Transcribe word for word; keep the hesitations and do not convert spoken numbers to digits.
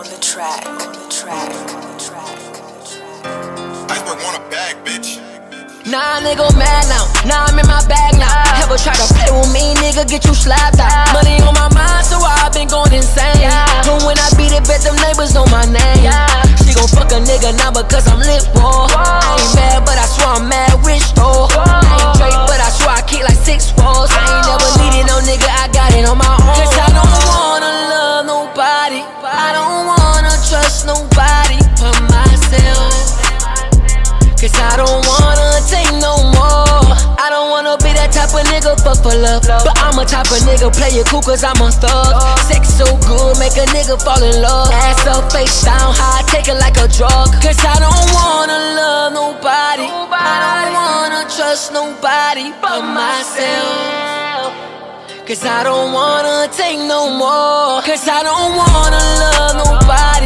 on the track, on the track, on the track. I would want a bag, bitch. Nah, nigga, I'm mad now. Nah, I'm in my bag now. Ever try to play with me, nigga, get you slapped out. Money on my mind, so I've been going insane. And when I beat it, bet them neighbors know my name. She gon' fuck a nigga now because I'm lit, raw. I ain't mad, but I swear I'm mad rich, though. I ain't straight, but I swear I kick like six walls. I ain't never leading no nigga, I got it on my own. Cause I don't wanna love nobody. I don't wanna trust nobody but myself. Cause I don't wanna take no more. I don't wanna be that type of nigga fuck for love. But I'm a type of nigga play it cool cause I'm a thug. Sex so good make a nigga fall in love. Ass up, face down, high, take it like a drug. Cause I don't wanna love nobody. I don't wanna trust nobody but myself. Cause I don't wanna take no more. Cause I don't wanna love nobody.